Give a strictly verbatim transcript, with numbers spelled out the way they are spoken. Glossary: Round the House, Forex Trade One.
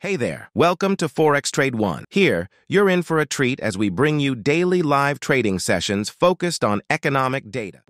Hey there, welcome to Forex Trade One. Here, you're in for a treat as we bring you daily live trading sessions focused on economic data.